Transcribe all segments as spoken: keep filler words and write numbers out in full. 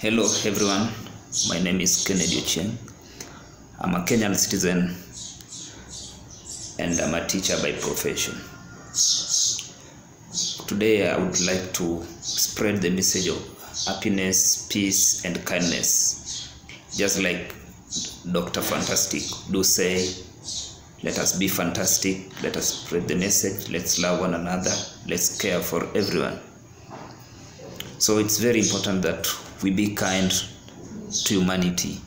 Hello everyone, my name is Kennedy Ochieng. I'm a Kenyan citizen and I'm a teacher by profession. Today I would like to spread the message of happiness, peace and kindness. Just like Doctor Fantastic do say, let us be fantastic, let us spread the message, let's love one another, let's care for everyone. So it's very important that we be kind to humanity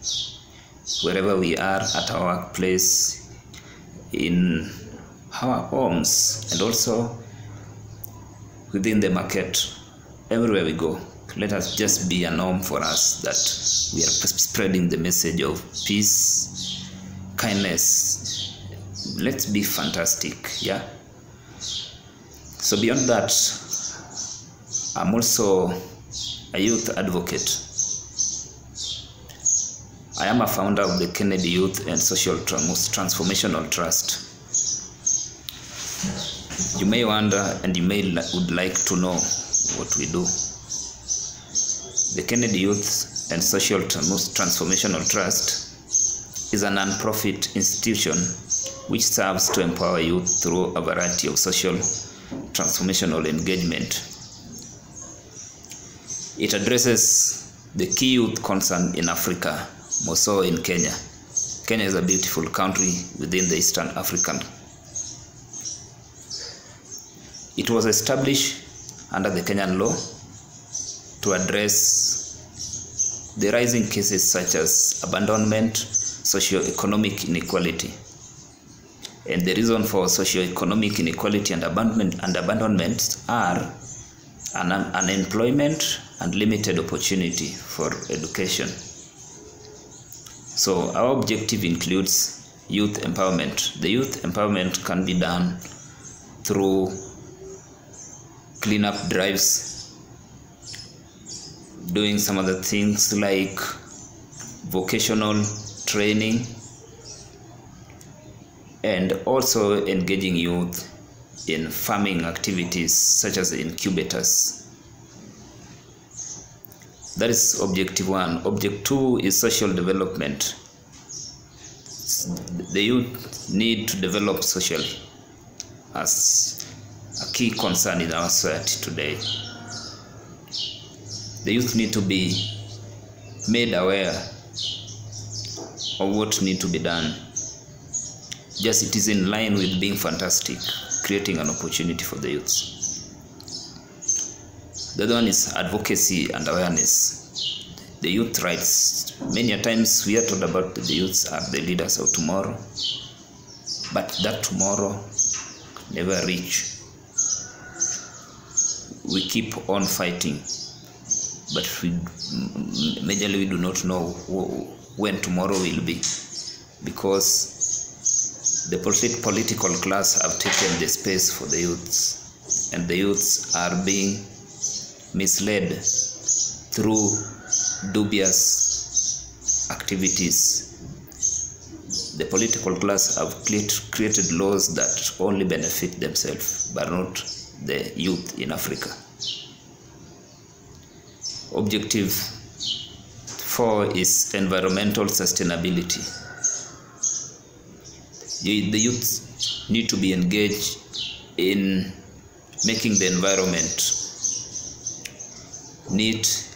wherever we are, at our workplace, in our homes, and also within the market, everywhere we go. Let us just be a norm for us that we are spreading the message of peace, kindness. Let's be fantastic, yeah? So beyond that, I'm also a youth advocate. I am a founder of the Kennedy Youth and Social Transformational Trust. You may wonder and you may would like to know what we do. The Kennedy Youth and Social Transformational Trust is a non-profit institution which serves to empower youth through a variety of social transformational engagement. It addresses the key youth concern in Africa, more so in Kenya. Kenya is a beautiful country within the Eastern African. It was established under the Kenyan law to address the rising cases such as abandonment, socio-economic inequality. And the reason for socio-economic inequality and abandonment, and abandonment are an unemployment and limited opportunity for education. So our objective includes youth empowerment. The youth empowerment can be done through cleanup drives, doing some other things like vocational training, and also engaging youth in farming activities such as incubators. That is objective one. Objective two is social development. The youth need to develop social as a key concern in our society today. The youth need to be made aware of what needs to be done. Just it is in line with being fantastic, creating an opportunity for the youth. The other one is advocacy and awareness. The youth rights. Many a times we are told about the youths are the leaders of tomorrow, but that tomorrow never reach. We keep on fighting, but we majorly we do not know when tomorrow will be, because the polit political class have taken the space for the youths, and the youths are being misled through dubious activities. The political class have created laws that only benefit themselves, but not the youth in Africa. Objective four is environmental sustainability. The youth need to be engaged in making the environment neat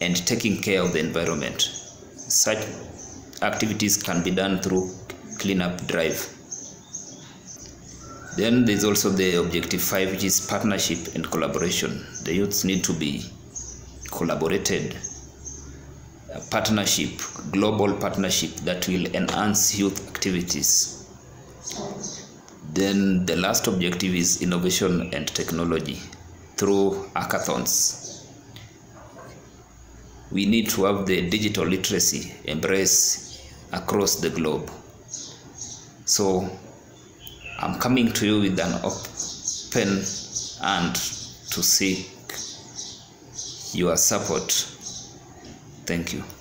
and taking care of the environment. Such activities can be done through cleanup drive. Then there's also the objective five, which is partnership and collaboration. The youths need to be collaborated. A partnership, global partnership that will enhance youth activities. Then the last objective is innovation and technology through hackathons. We need to have the digital literacy embrace across the globe. So I'm coming to you with an open hand to seek your support. Thank you.